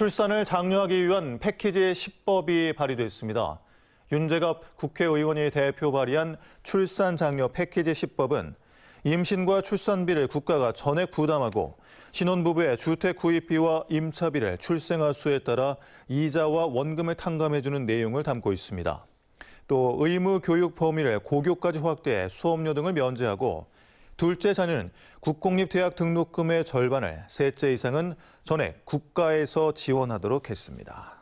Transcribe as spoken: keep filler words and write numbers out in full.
출산을 장려하기 위한 패키지의 시법이 발의됐습니다. 윤재갑 국회의원이 대표 발의한 출산 장려 패키지 시법은 임신과 출산비를 국가가 전액 부담하고 신혼부부의 주택 구입비와 임차비를 출생아 수에 따라 이자와 원금을 탕감해주는 내용을 담고 있습니다. 또 의무 교육 범위를 고교까지 확대해 수업료 등을 면제하고 둘째 자녀는 국공립대학 등록금의 절반을, 셋째 이상은 전액 국가에서 지원하도록 했습니다.